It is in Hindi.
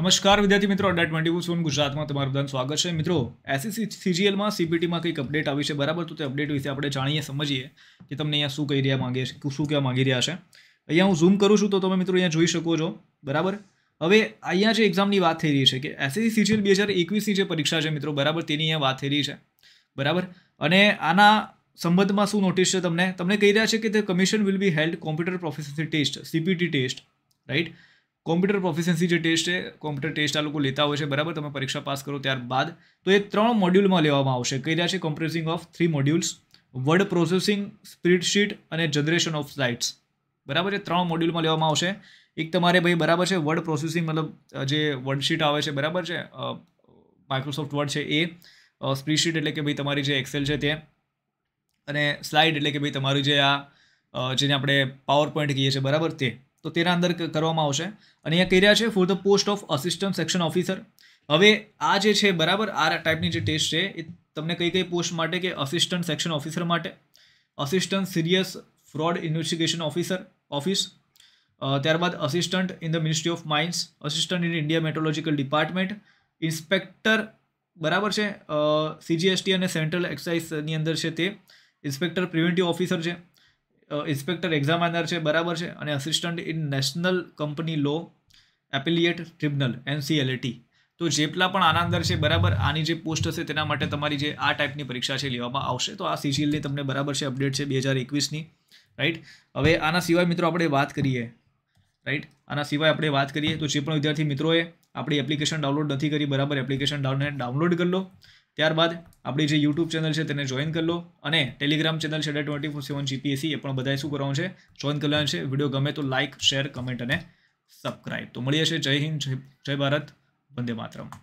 નમસ્કાર વિદ્યાર્થી મિત્રો, અડ્ડા247 ગુજરાતમાં તમારું બધાનું સ્વાગત છે। મિત્રો, એસએસસી સીજીએલમાં સીપીટીમાં કંઈક અપડેટ આવી છે, બરાબર? તો તે અપડેટ વિશે આપણે જાણીએ, સમજીએ કે તમને અહીંયા શું કહી રહ્યા માંગે છે, શું કહેવા માંગી રહ્યા છે। અહીંયા હું ઝૂમ કરું છું તો તમે મિત્રો અહીંયા જોઈ શકો છો, બરાબર। હવે અહીંયા જે એક્ઝામની વાત થઈ રહી છે કે એસએસસી સીજીએલ 2021ની જે પરીક્ષા છે મિત્રો, બરાબર, તેની અહીંયા વાત થઈ રહી છે, બરાબર। અને આના સંબંધમાં શું નોટિસ છે, તમને કહી રહ્યા છે કે the commission will be held computer proficiency test, CPT test, right. Computer proficiency जो टेस्ट है, कॉम्प्यूटर टेस्ट आ लोग लेता हो, बराबर। तब परीक्षा पास करो त्यारबाद तो ये 3 मॉड्यूल में लेवामां आवशे। कही रह्या छे कम्प्रेसिंग of 3 modules, word processing, spreadsheet और जनरेशन ऑफ स्लाइड्स, बराबर। 3 मॉड्यूल में लेवामां आवशे। एक तमारे भाई, बराबर है, वर्ड प्रोसेसिंग मतलब जे वर्डशीट आवे छे, बराबर है, माइक्रोसॉफ्ट वर्ड है ए, स्प्रेडशीट एटले के भाई तमारी जे एक्सेल है ते, अने स्लाइड एटले के भाई तमारी जे आ जेने आपणे पावरपॉइंट कहीए छीए, बराबर। ते तो तेना अंदर करवामां आवशे। अने अहींया कही रह्या छे for the post of assistant section officer. हवे आ जे छे, बराबर, आ टाइपनी जे टेस्ट छे ए तमने कई कई पोस्ट माटे के असिस्टंट सेक्शन ऑफिसर माटे, assistant serious fraud investigation officer office, त्यारबाद assistant in the ministry of mines, assistant in India meteorological department, inspector, बराबर है, सी जी एस टी और सेंट्रल एक्साइज अंदर है ते, इंस्पेक्टर प्रिवेंटिव ऑफिसर है, इंस्पेक्टर एक्जामिनर है, बराबर है, और assistant in national company law appellate tribunal NCLT. तो जेटला पण आना अंदर है, बराबर, आनी जे पोस्ट हशे तेना माटे तमारी जे आ टाइपनी परीक्षा है लेवामां आवशे। तो आ सीजीएल ने तमने, बराबर है, अपडेट है 2021 नी, राइट। हवे आना सिवाय मित्रों आपणे बात करिए, राइट, आना सिवाय आपणे बात करिए तो जे पण विद्यार्थी मित्रों आपणी एप्लिकेशन डाउनलॉड नथी करी, बराबर, एप्लिकेशन डाउनलॉड कर लो। त्यारबाद आपणी जे यूट्यूब चैनल है तेने जॉइन कर लो, और टेलिग्राम चैनल है अड्डा247 जीपीएससी, ए बधाए शू करवा है, जॉइन कर लेवानुं छे। विडियो गमे तो लाइक, शेर, कमेंट और सब्सक्राइब। तो मळीए छे। जय हिंद, जय भारत, वंदे मातरम।